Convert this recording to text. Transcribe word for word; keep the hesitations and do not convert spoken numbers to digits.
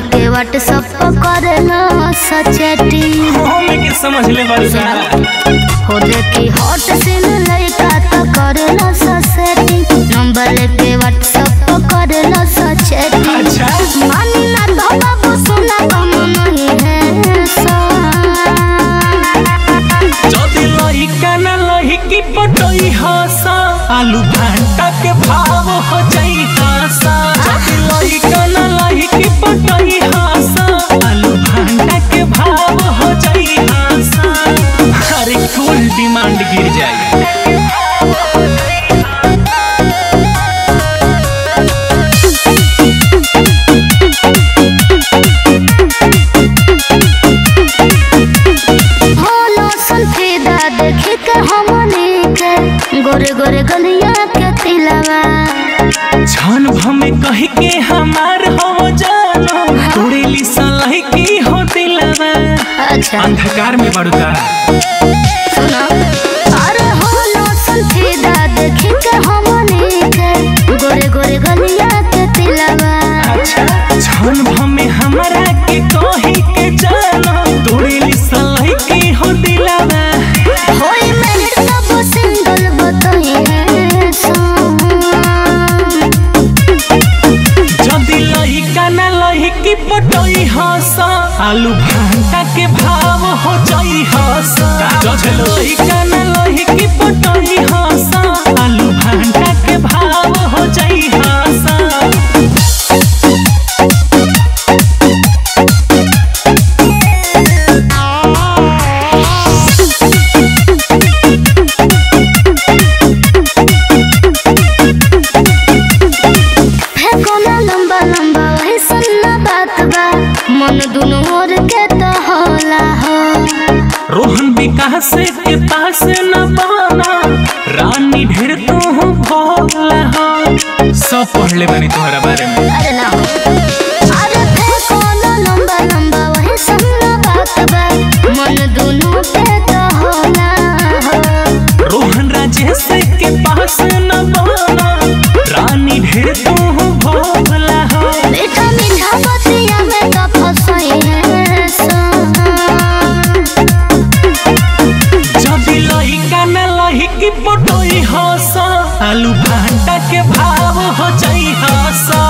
के व्हाट्सएप करना सचेटी के समझ ले वाली हो देखी हॉट सीन लड़का तो करना सचेटी नंबर लेके व्हाट्सएप करना सचेटी। अच्छा मानी ना धोबा को सुना कम नहीं है सा जदी लइका ना लइकी पटई हसा आलू भांटा के भाव हो जाई हसा जदी लइका ना लइकी पटई हसा आलू भांटा के भाव हो जाई हसा हर कुल डिमांड गिर जाई। गोरे गोरे गलिया के तिलवा छन भम कह के हमार हो जानो तोरेली सलाई की हो तिलवा। अच्छा अंधकार में बड़का सुना अरे हो लो संफीदा देखी के हमने के गोरे गोरे गलिया के तिलवा। अच्छा छन भम में हमारा के कह के जानो तोरेली सलाई की हो तिलवा। होई मेहर सब सिंगल पटई हसा आलू भांटा के भाव हो जाई हसा जजलोई काना लही की पटई हसा आलू भांटा के भाव हो जाई हसा। रोहन विकास के पास न बना रानी ढेर तू भोला हो सब पढ़ ले बनी तुम्हारा बारे में। अरे ना अरे थे कौन लंबा लंबा वही सब ना बात बा मन दोनों पे तो होला हो रोहन राजेश के पास न बना रानी ढेर तू भोला हो बेटा मीठा बतिया में तो फंसई है आलू भांटा के भाव हो जाई हसा